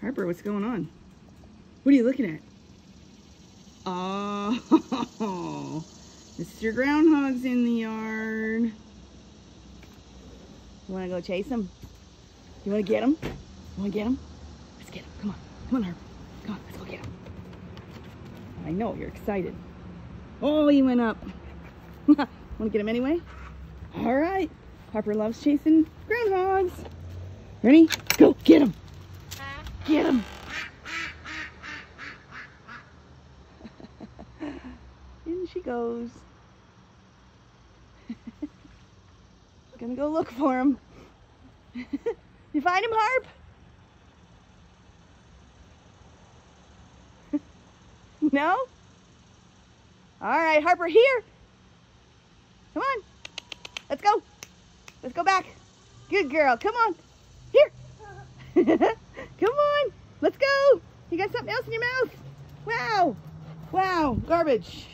Harper, what's going on? What are you looking at? Oh, Mr. Groundhog's in the yard. You want to go chase him? You want to get him? You want to get him? Let's get him. Come on. Come on, Harper. Come on. Let's go get him. I know you're excited. Oh, he went up. Want to get him anyway? All right. Harper loves chasing groundhogs. Ready? Go get him. Get him. In she goes. Gonna go look for him. You find him, Harp? No? All right, Harper, here. Come on. Let's go. Let's go back. Good girl. Come on. Here. Come on. Let's go. You got something else in your mouth. Wow. Wow. Garbage.